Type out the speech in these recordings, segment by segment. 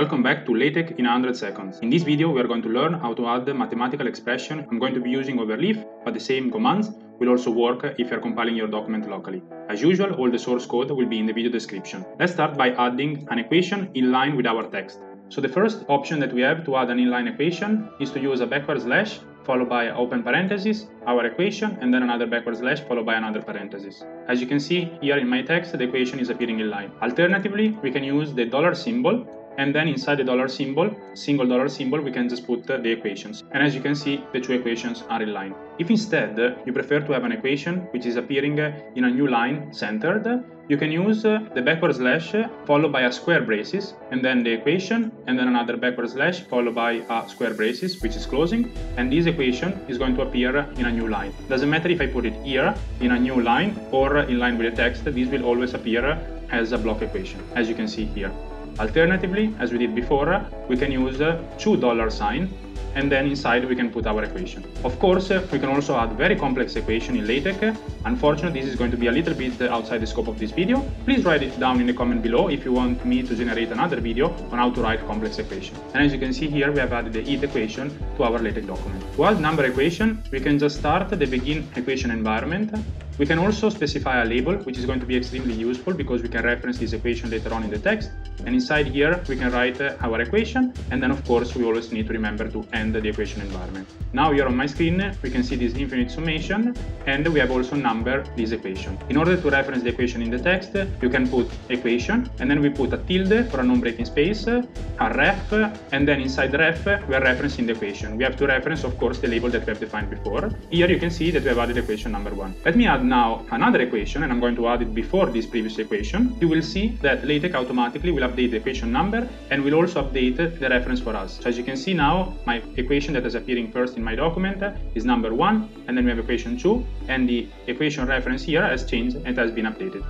Welcome back to LaTeX in 100 seconds. In this video we are going to learn how to add the mathematical expression. I'm going to be using Overleaf, but the same commands will also work if you are compiling your document locally. As usual, all the source code will be in the video description. Let's start by adding an equation inline with our text. So the first option that we have to add an inline equation is to use a backward slash followed by open parenthesis, our equation, and then another backward slash followed by another parenthesis. As you can see here in my text, the equation is appearing inline. Alternatively, we can use the dollar symbol, and then inside the dollar symbol, single dollar symbol, we can just put the equations. And as you can see, the two equations are in line. If instead you prefer to have an equation which is appearing in a new line centered, you can use the backward slash followed by a square braces, and then the equation, and then another backward slash followed by a square braces, which is closing, and this equation is going to appear in a new line. Doesn't matter if I put it here in a new line or in line with the text, this will always appear as a block equation, as you can see here. Alternatively, as we did before, we can use a $2 sign, and then inside we can put our equation. Of course, we can also add very complex equation in LaTeX. Unfortunately, this is going to be a little bit outside the scope of this video. Please write it down in the comment below if you want me to generate another video on how to write complex equation. And as you can see here, we have added the ETH equation to our LaTeX document. To add number equation, we can just start the begin equation environment. We can also specify a label, which is going to be extremely useful because we can reference this equation later on in the text. And inside here, we can write our equation. And then, of course, we always need to remember to end the equation environment. Now here on my screen, we can see this infinite summation, and we have also numbered this equation. In order to reference the equation in the text, you can put equation, and then we put a tilde for a non-breaking space, a ref, and then inside the ref, we are referencing the equation. We have to reference, of course, the label that we have defined before. Here you can see that we have added equation number one. Let me add now another equation, and I'm going to add it before this previous equation. You will see that LaTeX automatically will update the equation number and will also update the reference for us. So as you can see now, my equation that is appearing first in my document is number 1, and then we have equation 2, and the equation reference here has changed and has been updated.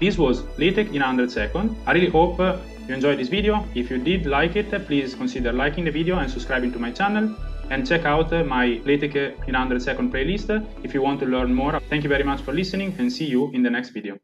This was LaTeX in 100 seconds. I really hope you enjoyed this video. If you did like it, please consider liking the video and subscribing to my channel. And check out my LaTeX in 100 seconds playlist if you want to learn more. Thank you very much for listening, and see you in the next video.